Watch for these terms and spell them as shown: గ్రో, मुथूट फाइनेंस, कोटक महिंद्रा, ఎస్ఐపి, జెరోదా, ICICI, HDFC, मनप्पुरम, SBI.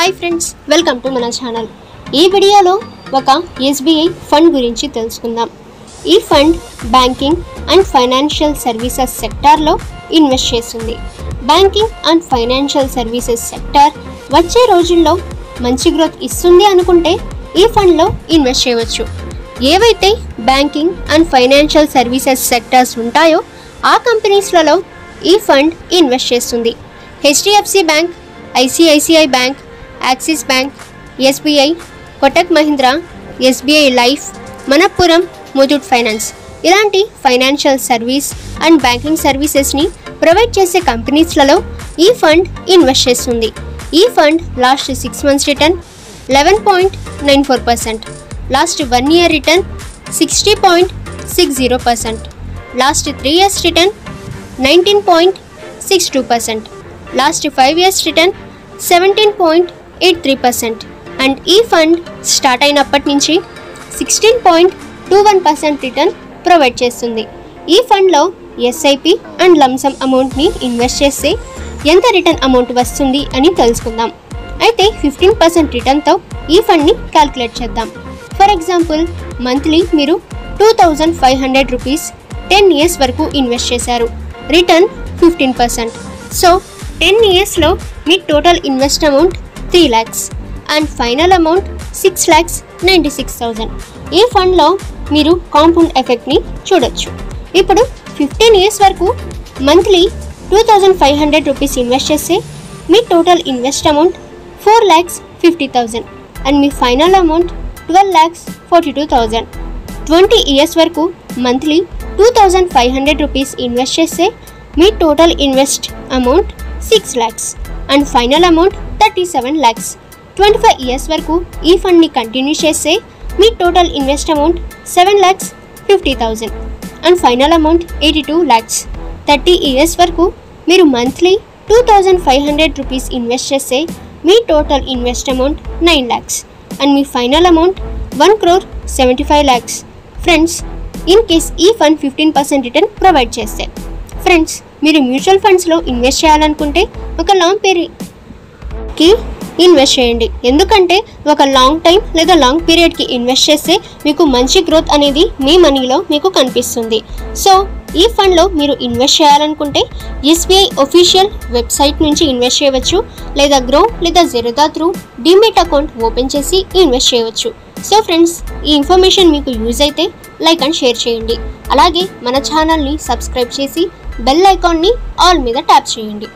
High friends welcome to मन channel ई video SBI fund गुरिंची तेलुसुकुंदाम। ई fund banking and financial services sector लो इन्वेस्ट चेस्तुंदी। Banking and financial services sector वच्चे रोजुल्लो मंची ग्रोथ इस्तुंदी अनुकुंटे ई फंड लो इन्वेस्ट चेयोच्चु। एवैते banking and financial services sectors उंटायो आ कंपनीस लो ई फंड इन्वेस्ट चेस्तुंदी। HDFC bank, ICICI bank, Axis bank, SBI, कोटक महिंद्रा, SBI life, मनप्पुरम, मुथूट फाइनेंस इलांटी financial service and banking services नी प्रोवाइड चेसे कंपनीज लो ई फंड इन्वेस्ट चेस्तुंदी। ई fund last 6 months return 11.94%, last 1 year return 60.60%, last 3 years return 19.62%, last 5 years return 17.83% and ఈ fund start అయినప్పటి నుంచి 16.21% రిటర్న్ ప్రొవైడ్ చేస్తుంది। ఈ ఫండ్ లో ఎస్ఐపి అండ్ లంసమ్ అమౌంట్ ని ఇన్వెస్ట్ చేస్తే ఎంత రిటర్న్ అమౌంట్ వస్తుంది అని తెలుసుకుందాం। అయితే 15% రిటర్న్ తో ఈ ఫండ్ ని క్యాలిక్యులేట్ చేద్దాం। ఫర్ ఎగ్జాంపుల్ మంత్లీ మీరు 2500 రూపాయస్ 10 ఇయర్స్ వరకు ఇన్వెస్ట్ చేశారు, రిటర్న్ 15%। సో 10 ఇయర్స్ లో మీ total invest amount 3 lakhs and final amount 6,96,000। ఈ ఫండ్ లో మీరు కాంపౌండ్ ఎఫెక్ట్ ని చూడొచ్చు। ఇప్పుడు 15 ఇయర్స్ వరకు మంత్లీ 2500 రూపీస్ ఇన్వెస్ట్ చేస్తే మీ టోటల్ ఇన్వెస్ట్ అమౌంట్ 4,50,000 అండ్ మీ ఫైనల్ అమౌంట్ 12,42,000। 20 ఇయర్స్ వరకు మంత్లీ 2500 రూపీస్ ఇన్వెస్ట్ చేస్తే మీ total invest amount 6 lakhs and final amount 37 lakhs। 25 years వరకు ఈ ఫండ్ ని కంటిన్యూ చేస్తే మీ total invest amount 7,50,000 and final amount 82 lakhs। 30 years వరకు మీరు మంత్లీ 2500 రూపీస్ ఇన్వెస్ట్ చేస్తే మీ total invest amount 9 lakhs and మీ final amount 1,75 lakhs। Friends, in case ఈ ఫండ్ 15% రిటర్న్ ప్రొవైడ్ చేస్తే ఫ్రెండ్స్ మీరు మ్యూచువల్ ఫండ్స్లో ఇన్వెస్ట్ చేయాలనుకుంటే ఒక లాంగ్ పీరియడ్కి ఇన్వెస్ట్ చేయండి। ఎందుకంటే ఒక లాంగ్ టైం లేదా లాంగ్ పీరియడ్కి ఇన్వెస్ట్ చేస్తే మీకు మంచి గ్రోత్ అనేది మీ మనీలో మీకు కనిపిస్తుంది। సో ఈ ఫండ్లో మీరు ఇన్వెస్ట్ చేయాలనుకుంటే SBI ఆఫీషియల్ వెబ్సైట్ నుంచి ఇన్వెస్ట్ చేయవచ్చు, లేదా గ్రో లేదా జెరోదా through demat account open చేసి ఇన్వెస్ట్ చేయవచ్చు। సో ఫ్రెండ్స్, ఈ ఇన్ఫర్మేషన్ మీకు యూజ్ అయితే లైక్ అండ్ షేర్ చేయండి। అలాగే మన ఛానల్ని సబ్స్క్రైబ్ చేసి బెల్ ఐకాన్ని ఆల్ మీద ట్యాప్ చేయండి।